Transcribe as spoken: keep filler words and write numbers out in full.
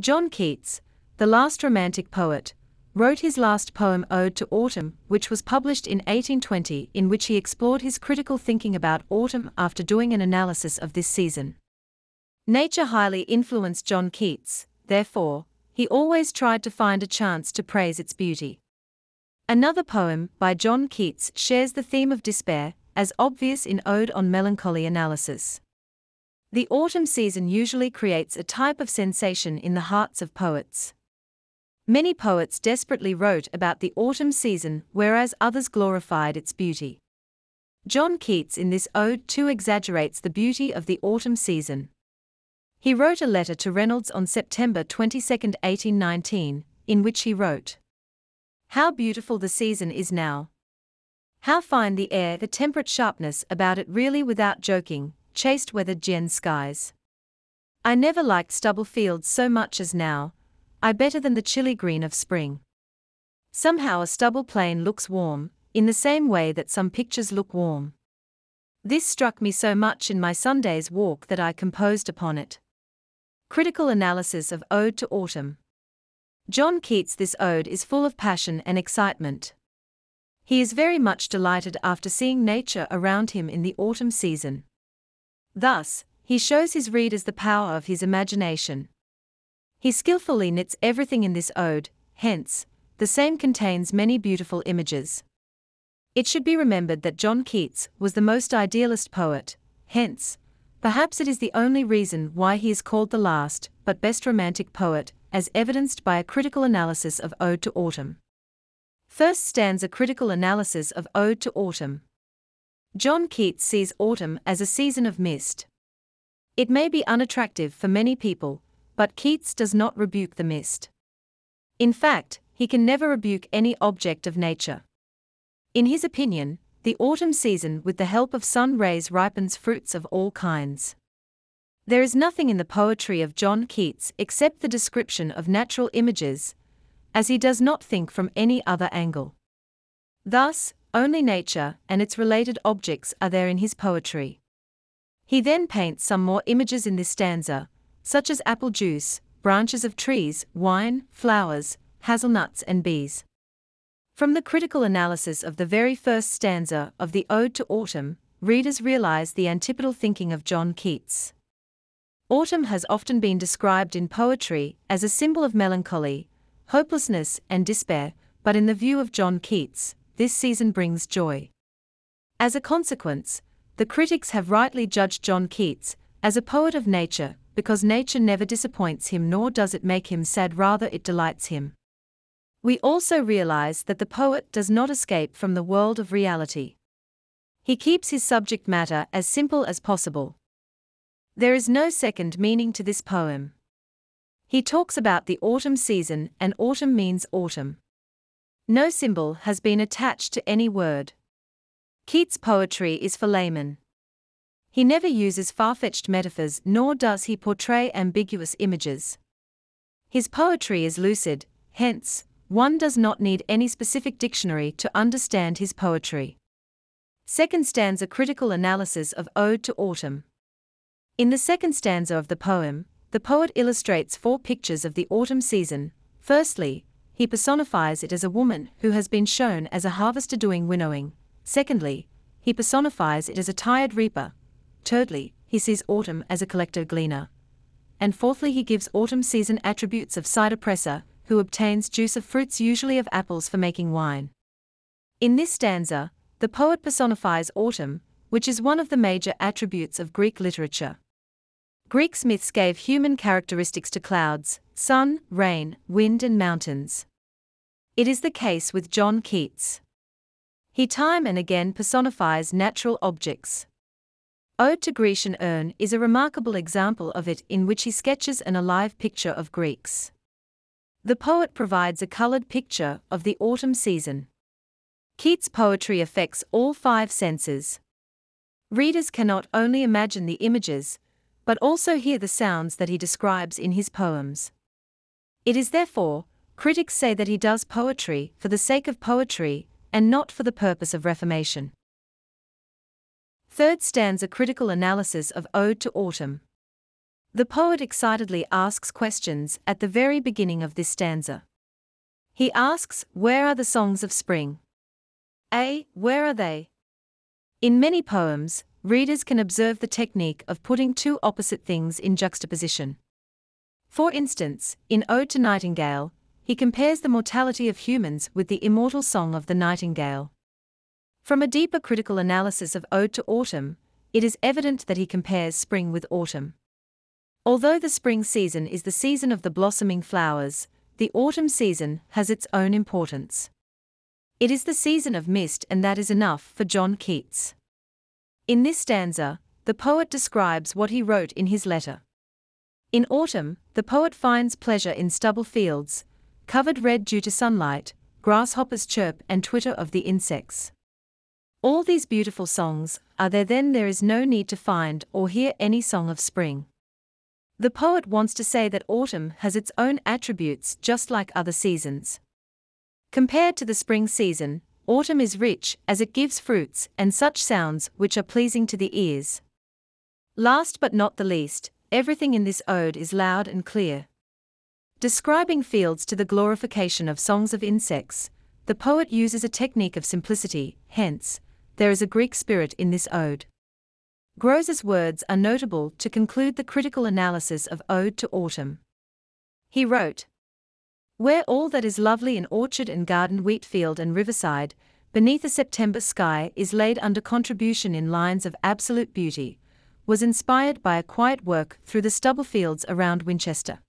John Keats, the last Romantic poet, wrote his last poem Ode to Autumn, which was published in eighteen twenty, in which he explored his critical thinking about autumn after doing an analysis of this season. Nature highly influenced John Keats, therefore, he always tried to find a chance to praise its beauty. Another poem by John Keats shares the theme of despair, as obvious in Ode on Melancholy Analysis. The autumn season usually creates a type of sensation in the hearts of poets. Many poets desperately wrote about the autumn season, whereas others glorified its beauty. John Keats in this ode too exaggerates the beauty of the autumn season. He wrote a letter to Reynolds on September twenty-second, eighteen nineteen, in which he wrote, "How beautiful the season is now! How fine the air, the temperate sharpness about it, really without joking, chaste weather-gen skies. I never liked stubble fields so much as now, I better than the chilly green of spring. Somehow a stubble plain looks warm, in the same way that some pictures look warm. This struck me so much in my Sunday's walk that I composed upon it." Critical analysis of Ode to Autumn. John Keats' this ode is full of passion and excitement. He is very much delighted after seeing nature around him in the autumn season. Thus, he shows his readers the power of his imagination. He skillfully knits everything in this ode, hence, the same contains many beautiful images. It should be remembered that John Keats was the most idealist poet, hence, perhaps it is the only reason why he is called the last but best Romantic poet, as evidenced by a critical analysis of Ode to Autumn. First stanza, critical analysis of Ode to Autumn. John Keats sees autumn as a season of mist. It may be unattractive for many people, but Keats does not rebuke the mist. In fact, he can never rebuke any object of nature. In his opinion, the autumn season with the help of sun rays ripens fruits of all kinds. There is nothing in the poetry of John Keats except the description of natural images, as he does not think from any other angle. Thus, only nature and its related objects are there in his poetry. He then paints some more images in this stanza, such as apple juice, branches of trees, wine, flowers, hazelnuts and bees. From the critical analysis of the very first stanza of the Ode to Autumn, readers realize the antipodal thinking of John Keats. Autumn has often been described in poetry as a symbol of melancholy, hopelessness and despair, but in the view of John Keats, this season brings joy. As a consequence, the critics have rightly judged John Keats as a poet of nature, because nature never disappoints him nor does it make him sad, rather it delights him. We also realize that the poet does not escape from the world of reality. He keeps his subject matter as simple as possible. There is no second meaning to this poem. He talks about the autumn season, and autumn means autumn. No symbol has been attached to any word. Keats' poetry is for laymen. He never uses far-fetched metaphors nor does he portray ambiguous images. His poetry is lucid, hence, one does not need any specific dictionary to understand his poetry. Second stanza, critical analysis of Ode to Autumn. In the second stanza of the poem, the poet illustrates four pictures of the autumn season. Firstly, he personifies it as a woman who has been shown as a harvester doing winnowing. Secondly, he personifies it as a tired reaper. Thirdly, he sees autumn as a collector-gleaner. And fourthly, he gives autumn season attributes of cider-presser, who obtains juice of fruits, usually of apples, for making wine. In this stanza, the poet personifies autumn, which is one of the major attributes of Greek literature. Greek myths gave human characteristics to clouds, sun, rain, wind and mountains. It is the case with John Keats. He time and again personifies natural objects. Ode to Grecian Urn is a remarkable example of it, in which he sketches an alive picture of Greeks. The poet provides a coloured picture of the autumn season. Keats' poetry affects all five senses. Readers cannot only imagine the images, but also hear the sounds that he describes in his poems. It is therefore, critics say that he does poetry for the sake of poetry, and not for the purpose of reformation. Third stanza, critical analysis of Ode to Autumn. The poet excitedly asks questions at the very beginning of this stanza. He asks, where are the songs of spring? A. Where are they? In many poems, readers can observe the technique of putting two opposite things in juxtaposition. For instance, in Ode to Nightingale, he compares the mortality of humans with the immortal song of the nightingale. From a deeper critical analysis of Ode to Autumn, it is evident that he compares spring with autumn. Although the spring season is the season of the blossoming flowers, the autumn season has its own importance. It is the season of mist, and that is enough for John Keats. In this stanza, the poet describes what he wrote in his letter. In autumn, the poet finds pleasure in stubble fields, covered red due to sunlight, grasshoppers chirp and twitter of the insects. All these beautiful songs are there, then there is no need to find or hear any song of spring. The poet wants to say that autumn has its own attributes just like other seasons. Compared to the spring season, autumn is rich as it gives fruits and such sounds which are pleasing to the ears. Last but not the least, everything in this ode is loud and clear. Describing fields to the glorification of songs of insects, the poet uses a technique of simplicity, hence, there is a Greek spirit in this ode. Grose's words are notable to conclude the critical analysis of Ode to Autumn. He wrote, where all that is lovely in orchard and garden, wheat field and riverside, beneath a September sky is laid under contribution in lines of absolute beauty, was inspired by a quiet work through the stubble fields around Winchester.